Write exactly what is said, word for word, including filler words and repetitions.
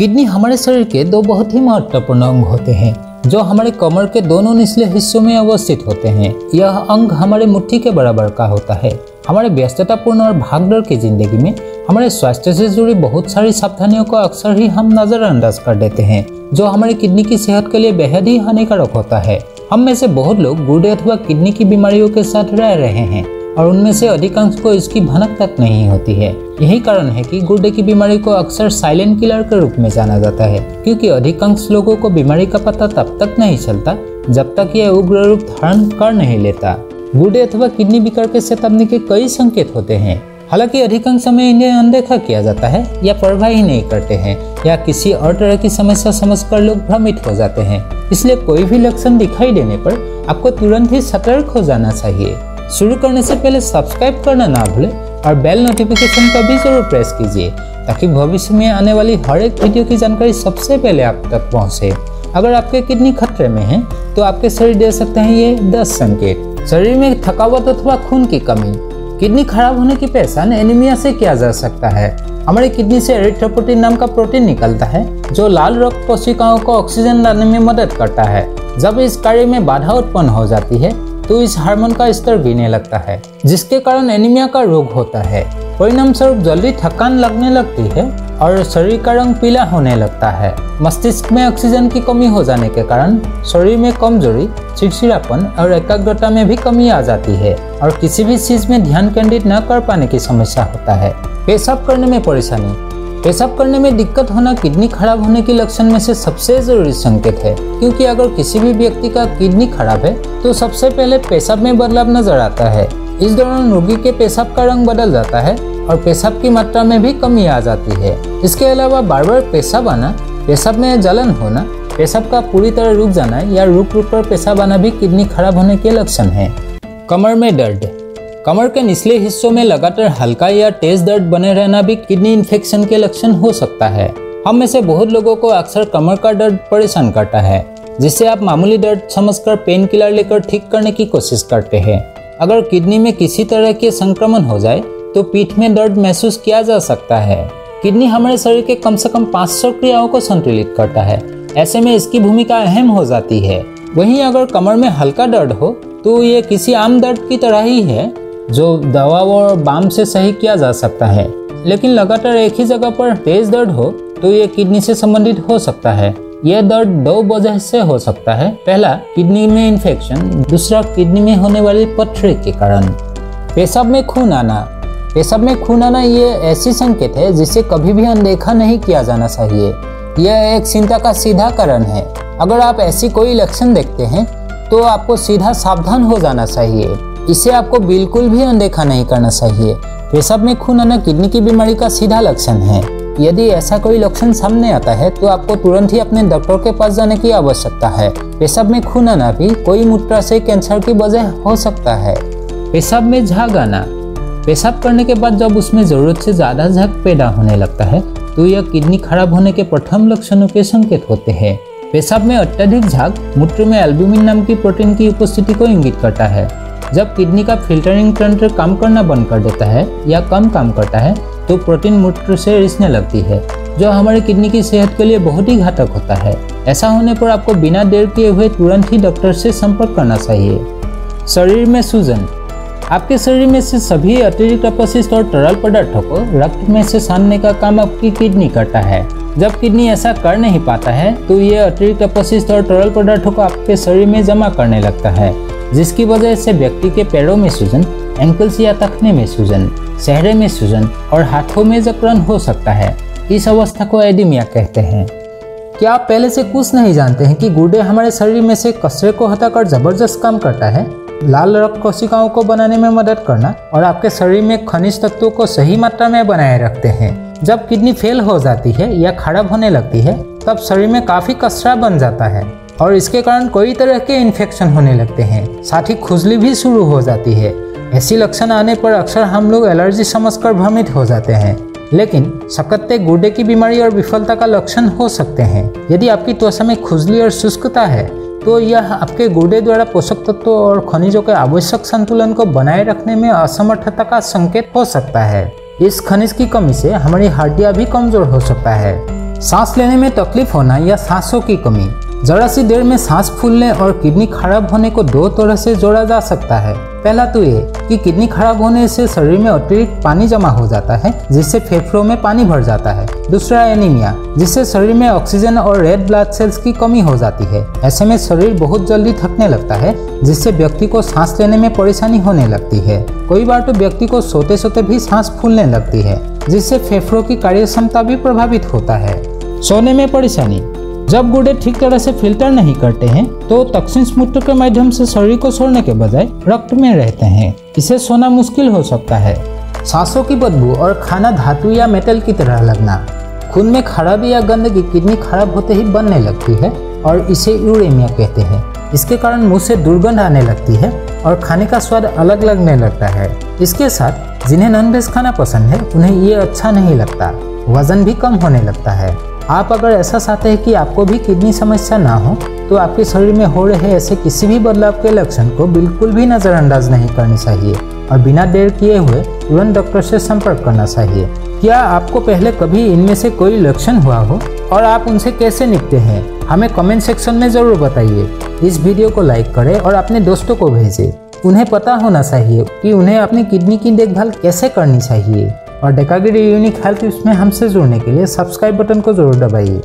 Kidney हमारे शरीर के दो बहुत ही महत्वपूर्ण अंग होते हैं जो हमारे कमर के दोनों निचले हिस्सों में अवस्थित होते हैं। यह अंग हमारे मुट्ठी के बराबर का होता है। हमारे व्यस्ततापूर्ण और भागदौड़ की जिंदगी में हमारे स्वास्थ्य से जुड़ी बहुत सारी सावधानियों को अक्सर ही हम नजरअंदाज कर देते हैं, जो हमारी किडनी की सेहत के लिए बेहद ही हानिकारक होता है। हम में से बहुत लोग गुर्दे अथवा किडनी की बीमारियों के साथ रह रहे हैं और उनमें से अधिकांश को इसकी भनक तक नहीं होती है। यही कारण है कि गुर्दे की बीमारी को अक्सर साइलेंट किलर के रूप में जाना जाता है, क्योंकि अधिकांश लोगों को बीमारी का पता तब तक नहीं चलता जब तक यह उग्र रूप धारण कर नहीं लेता। गुर्दे अथवा किडनी विकार के चेतावनी के कई संकेत होते हैं, हालांकि अधिकांश समय इन्हें अनदेखा किया जाता है या परवाह ही नहीं करते हैं या किसी और तरह की समस्या समझकर लोग भ्रमित हो जाते हैं। इसलिए कोई भी लक्षण दिखाई देने पर आपको तुरंत ही सतर्क हो जाना चाहिए। शुरू करने से पहले सब्सक्राइब करना ना भूलें और बेल नोटिफिकेशन का भी जरूर प्रेस कीजिए ताकि भविष्य में आने वाली हर एक वीडियो की जानकारी सबसे पहले आप तक पहुंचे। अगर आपके किडनी खतरे में है तो आपके शरीर दे सकते हैं ये दस संकेत। शरीर में थकावट अथवा खून की कमी। किडनी खराब होने की पहचान एनीमिया से किया जा सकता है। हमारे किडनी से एरिथ्रोपोइटिन नाम का प्रोटीन निकलता है जो लाल रक्त कोशिकाओं को ऑक्सीजन लाने में मदद करता है। जब इस कार्य में बाधा उत्पन्न हो जाती है तो इस हार्मोन का स्तर गिरने लगता है, जिसके कारण एनीमिया का रोग होता है। परिणाम स्वरूप जल्दी थकान लगने लगती है और शरीर का रंग पीला होने लगता है। मस्तिष्क में ऑक्सीजन की कमी हो जाने के कारण शरीर में कमजोरी, चिड़चिड़ापन और एकाग्रता में भी कमी आ जाती है और किसी भी चीज में ध्यान केंद्रित न कर पाने की समस्या होता है। पेशाब करने में परेशानी। पेशाब करने में दिक्कत होना किडनी खराब होने के लक्षण में से सबसे जरूरी संकेत है, क्योंकि अगर किसी भी व्यक्ति का किडनी खराब है तो सबसे पहले पेशाब में बदलाव नजर आता है। इस दौरान रोगी के पेशाब का रंग बदल जाता है और पेशाब की मात्रा में भी कमी आ जाती है। इसके अलावा बार बार पेशाब आना, पेशाब में जलन होना, पेशाब का पूरी तरह रुक जाना या रुक रुक कर पेशाब आना भी किडनी खराब होने के लक्षण है। कमर में दर्द। कमर के निचले हिस्सों में लगातार हल्का या तेज दर्द बने रहना भी किडनी इन्फेक्शन के लक्षण हो सकता है। हम में से बहुत लोगों को अक्सर कमर का दर्द परेशान करता है, जिससे आप मामूली दर्द समझकर पेन किलर लेकर ठीक करने की कोशिश करते हैं। अगर किडनी में किसी तरह के संक्रमण हो जाए तो पीठ में दर्द महसूस किया जा सकता है। किडनी हमारे शरीर के कम से कम पाँच सौ क्रियाओं को संतुलित करता है, ऐसे में इसकी भूमिका अहम हो जाती है। वहीं अगर कमर में हल्का दर्द हो तो ये किसी आम दर्द की तरह ही है जो दवा और बाम से सही किया जा सकता है, लेकिन लगातार एक ही जगह पर तेज दर्द हो तो ये किडनी से संबंधित हो सकता है। यह दर्द दो वजह से हो सकता है, पहला किडनी में इन्फेक्शन, दूसरा किडनी में होने वाली पथरी के कारण। पेशाब में खून आना। पेशाब में खून आना ये ऐसी संकेत है जिसे कभी भी अनदेखा नहीं किया जाना चाहिए। यह एक चिंता का सीधा कारण है। अगर आप ऐसी कोई लक्षण देखते हैं तो आपको सीधा सावधान हो जाना चाहिए। इसे आपको बिल्कुल भी अनदेखा नहीं करना चाहिए। पेशाब में खून आना किडनी की बीमारी का सीधा लक्षण है। यदि ऐसा कोई लक्षण सामने आता है तो आपको तुरंत ही अपने डॉक्टर के पास जाने की आवश्यकता है। पेशाब में खून आना भी कोई मूत्राशय कैंसर की वजह हो सकता है। पेशाब में झाग आना। पेशाब करने के बाद जब उसमें जरूरत से ज्यादा झाग पैदा होने लगता है तो यह किडनी खराब होने के प्रथम लक्षणों के संकेत होते हैं। पेशाब में अत्यधिक झाग मूत्र में एल्ब्यूमिन नाम की प्रोटीन की उपस्थिति को इंगित करता है। जब किडनी का फिल्टरिंग तंत्र काम करना बंद कर देता है या कम काम करता है तो प्रोटीन मूत्र से रिसने लगती है, जो हमारी किडनी की सेहत के लिए बहुत ही घातक होता है। ऐसा होने पर आपको बिना देर किए हुए तुरंत ही डॉक्टर से संपर्क करना चाहिए। शरीर में सूजन। आपके शरीर में से सभी अतिरिक्त अपशिष्ट और तरल पदार्थों को रक्त में से छानने का काम आपकी किडनी करता है। जब किडनी ऐसा कर नहीं पाता है तो ये अतिरिक्त अपशिष्ट और तरल पदार्थों को आपके शरीर में जमा करने लगता है, जिसकी वजह से व्यक्ति के पैरों में सूजन, एंकल्स या टखने में सूजन, चेहरे में सूजन और हाथों में जकड़न हो सकता है। इस अवस्था को एडिमिया कहते हैं। क्या आप पहले से कुछ नहीं जानते हैं कि गुर्दे हमारे शरीर में से कचरे को हटाकर जबरदस्त काम करता है, लाल रक्त कोशिकाओं को बनाने में मदद करना और आपके शरीर में खनिज तत्वों को सही मात्रा में बनाए रखते हैं। जब किडनी फेल हो जाती है या खराब होने लगती है तब शरीर में काफी कचरा बन जाता है और इसके कारण कई तरह के इन्फेक्शन होने लगते हैं, साथ ही खुजली भी शुरू हो जाती है। ऐसी लक्षण आने पर अक्सर हम लोग एलर्जी समझकर भ्रमित हो जाते हैं, लेकिन सकत्ते गुर्दे की बीमारी और विफलता का लक्षण हो सकते हैं। यदि आपकी त्वचा में खुजली और शुष्कता है तो यह आपके गुर्दे द्वारा पोषक तत्वों और खनिजों के आवश्यक संतुलन को बनाए रखने में असमर्थता का संकेत हो सकता है। इस खनिज की कमी से हमारी हड्डियाँ भी कमजोर हो सकता है। सांस लेने में तकलीफ होना या सांसों की कमी। जरा सी देर में सांस फूलने और किडनी खराब होने को दो तरह से जोड़ा जा सकता है। पहला तो ये कि किडनी खराब होने से शरीर में अतिरिक्त पानी जमा हो जाता है, जिससे फेफड़ों में पानी भर जाता है। दूसरा एनीमिया, जिससे शरीर में ऑक्सीजन और रेड ब्लड सेल्स की कमी हो जाती है। ऐसे में शरीर बहुत जल्दी थकने लगता है, जिससे व्यक्ति को सांस लेने में परेशानी होने लगती है। कई बार तो व्यक्ति को सोते सोते भी सांस फूलने लगती है, जिससे फेफड़ों की कार्य क्षमता भी प्रभावित होता है। सोने में परेशानी, जब गुर्दे ठीक तरह से फिल्टर नहीं करते हैं तो टॉक्सिन्स मूत्र के माध्यम से शरीर को छोड़ने के बजाय रक्त में रहते हैं। इसे सोना मुश्किल हो सकता है। सांसों की बदबू और खाना धातु या मेटल की तरह लगना, खून में खराबी या गंदगी किडनी खराब होते ही बनने लगती है और इसे यूरेमिया कहते हैं। इसके कारण मुँह से दुर्गंध आने लगती है और खाने का स्वाद अलग लगने लगता है। इसके साथ जिन्हें नॉनवेज खाना पसंद है उन्हें ये अच्छा नहीं लगता। वजन भी कम होने लगता है। आप अगर ऐसा चाहते हैं कि आपको भी किडनी समस्या ना हो तो आपके शरीर में हो रहे ऐसे किसी भी बदलाव के लक्षण को बिल्कुल भी नज़रअंदाज नहीं करना चाहिए और बिना देर किए हुए तुरंत डॉक्टर से संपर्क करना चाहिए। क्या आपको पहले कभी इनमें से कोई लक्षण हुआ हो और आप उनसे कैसे निपटे हैं, हमें कमेंट सेक्शन में ज़रूर बताइए। इस वीडियो को लाइक करें और अपने दोस्तों को भेजें। उन्हें पता होना चाहिए कि उन्हें अपनी किडनी की देखभाल कैसे करनी चाहिए। और डेका गिरी यूनिक हेल्थ टिप्स में हमसे जुड़ने के लिए सब्सक्राइब बटन को जरूर दबाइए।